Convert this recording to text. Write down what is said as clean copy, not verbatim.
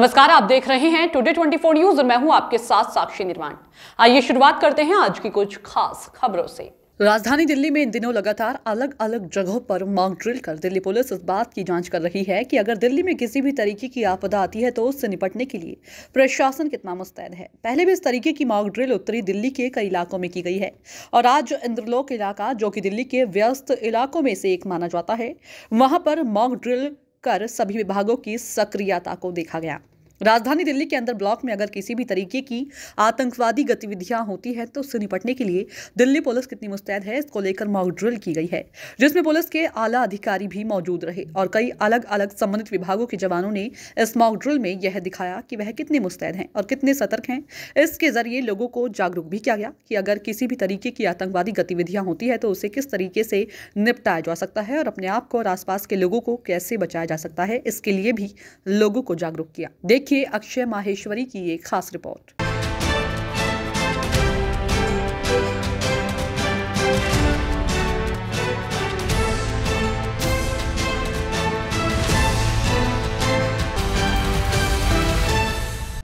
नमस्कार, आप देख रहे हैं टुडे 24 न्यूज और मैं हूं आपके साथ साक्षी निर्माण। आइए शुरुआत करते हैं आज की कुछ खास खबरों से। राजधानी दिल्ली में इन दिनों लगातार अलग अलग जगहों पर मॉक ड्रिल कर दिल्ली पुलिस इस बात की जांच कर रही है कि अगर दिल्ली में किसी भी तरीके की आपदा आती है तो उससे निपटने के लिए प्रशासन कितना मुस्तैद है। पहले भी इस तरीके की मॉक ड्रिल उत्तरी दिल्ली के कई इलाकों में की गई है और आज इंद्रलोक इलाका, जो कि दिल्ली के व्यस्त इलाकों में से एक माना जाता है, वहाँ पर मॉक ड्रिल कर सभी विभागों की सक्रियता को देखा गया। राजधानी दिल्ली के अंदर ब्लॉक में अगर किसी भी तरीके की आतंकवादी गतिविधियां होती है तो उससे निपटने के लिए दिल्ली पुलिस कितनी मुस्तैद है, इसको लेकर मॉक ड्रिल की गई है, जिसमें पुलिस के आला अधिकारी भी मौजूद रहे और कई अलग अलग संबंधित विभागों के जवानों ने इस मॉक ड्रिल में यह दिखाया कि वह कितने मुस्तैद हैं और कितने सतर्क हैं। इसके जरिए लोगों को जागरूक भी किया गया कि अगर किसी भी तरीके की आतंकवादी गतिविधियां होती है तो उसे किस तरीके से निपटाया जा सकता है और अपने आप को और आसपास के लोगों को कैसे बचाया जा सकता है, इसके लिए भी लोगों को जागरूक किया। देखिए अक्षय माहेश्वरी की एक खास रिपोर्ट।